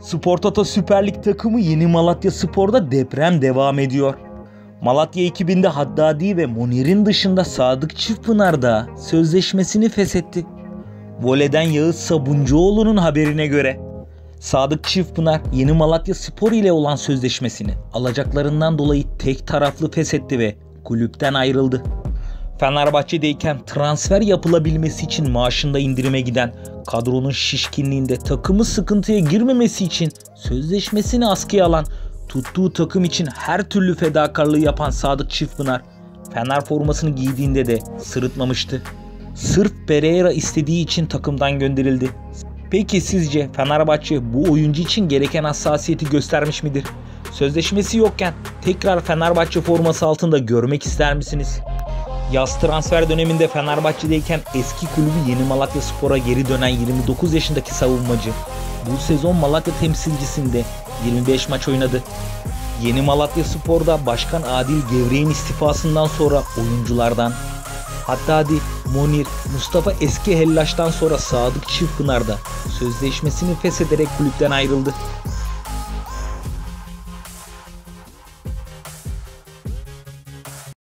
Spor Toto Süper Lig takımı Yeni Malatyaspor'da deprem devam ediyor. Malatya ekibinde Haddadi ve Mounir'in dışında Sadık Çiftpınar da sözleşmesini feshetti. Vole'den Yağız Sabuncuoğlu'nun haberine göre Sadık Çiftpınar Yeni Malatyaspor ile olan sözleşmesini alacaklarından dolayı tek taraflı feshetti ve kulüpten ayrıldı. Fenerbahçe'deyken transfer yapılabilmesi için maaşında indirime giden, kadronun şişkinliğinde takımı sıkıntıya girmemesi için sözleşmesini askıya alan, tuttuğu takım için her türlü fedakarlığı yapan Sadık Çiftpınar, Fener formasını giydiğinde de sırıtmamıştı. Sırf Pereira istediği için takımdan gönderildi. Peki sizce Fenerbahçe bu oyuncu için gereken hassasiyeti göstermiş midir? Sözleşmesi yokken tekrar Fenerbahçe forması altında görmek ister misiniz? Yaz transfer döneminde Fenerbahçe'deyken eski kulübü Yeni Malatyaspor'a geri dönen 29 yaşındaki savunmacı, bu sezon Malatya temsilcisinde 25 maç oynadı. Yeni Malatyaspor'da Başkan Adil Gevrek'in istifasından sonra oyunculardan, Haddadi, Mounir, Mustafa Eskihellaç'tan sonra Sadık Çiftpınar da sözleşmesini feshederek kulüpten ayrıldı.